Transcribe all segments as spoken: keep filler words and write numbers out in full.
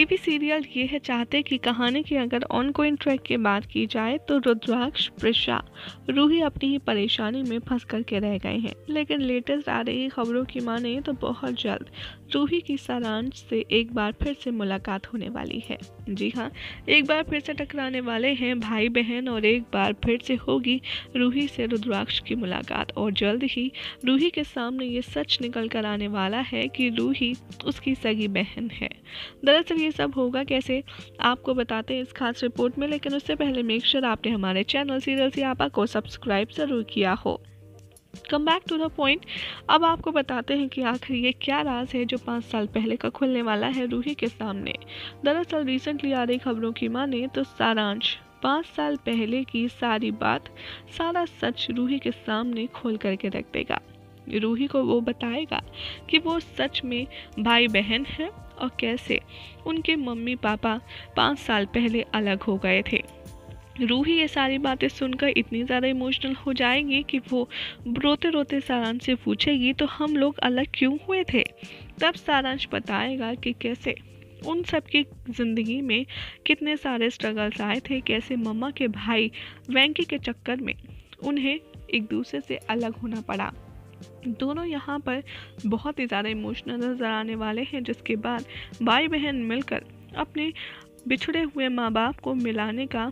TV serial ये है चाहते कि कहानी की अगर ऑन गोइंग ट्रैक की बात की जाए तो रुद्राक्ष, प्रीशा, रूही अपनी ही परेशानी में फंस करके रह गए हैं। लेकिन लेटेस्ट आ रही खबरों की माने तो बहुत जल्द रूही की सारांश से एक बार फिर से मुलाकात होने वाली है। जी हाँ, एक बार फिर से टकराने वाले हैं भाई बहन और एक बार फिर से होगी रूही से रुद्राक्ष की मुलाकात। और जल्द ही रूही के सामने ये सच निकल कर आने वाला है कि रूही उसकी सगी बहन है। दरअसल ये सब होगा कैसे आपको बताते हैं इस खास रिपोर्ट में, लेकिन उससे पहले मेक श्योर आपने हमारे चैनल सीरियल सियापा को सब्सक्राइब जरूर किया हो। Come back to the point, अब आपको बताते हैं कि आखिर ये क्या राज है जो पाँच साल पहले का खुलने वाला है रूही के सामने। दरअसल रिसेंटली आ रही खबरों की माने तो सारांश पाँच साल पहले की सारी बात, सारा सच रूही के सामने खोल करके रख देगा। रूही को वो बताएगा कि वो सच में भाई बहन हैं और कैसे उनके मम्मी पापा पाँच साल पहले अलग हो गए थे। रूही ये सारी बातें सुनकर इतनी ज़्यादा इमोशनल हो जाएंगी कि वो रोते रोते सारांश से पूछेगी तो हम लोग अलग क्यों हुए थे। तब सारांश बताएगा कि कैसे उन सब की ज़िंदगी में कितने सारे स्ट्रगल्स आए थे, कैसे मम्मा के भाई वैंकी के चक्कर में उन्हें एक दूसरे से अलग होना पड़ा। दोनों यहाँ पर बहुत ही ज़्यादा इमोशनल नजर आने वाले हैं, जिसके बाद भाई बहन मिलकर अपने बिछड़े हुए माँ बाप को मिलाने का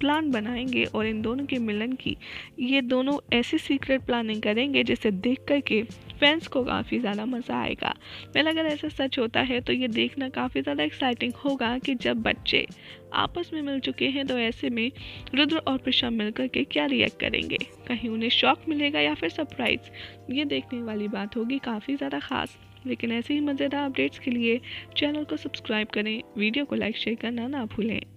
प्लान बनाएंगे और इन दोनों के मिलन की ये दोनों ऐसी सीक्रेट प्लानिंग करेंगे जिसे देख कर के फैंस को काफ़ी ज़्यादा मज़ा आएगा। वैसे अगर ऐसा सच होता है तो ये देखना काफ़ी ज़्यादा एक्साइटिंग होगा कि जब बच्चे आपस में मिल चुके हैं तो ऐसे में रुद्र और प्रीशा मिलकर के क्या रिएक्ट करेंगे, कहीं उन्हें शॉक मिलेगा या फिर सरप्राइज, ये देखने वाली बात होगी काफ़ी ज़्यादा खास। लेकिन ऐसे ही मज़ेदार अपडेट्स के लिए चैनल को सब्सक्राइब करें, वीडियो को लाइक शेयर करना ना भूलें।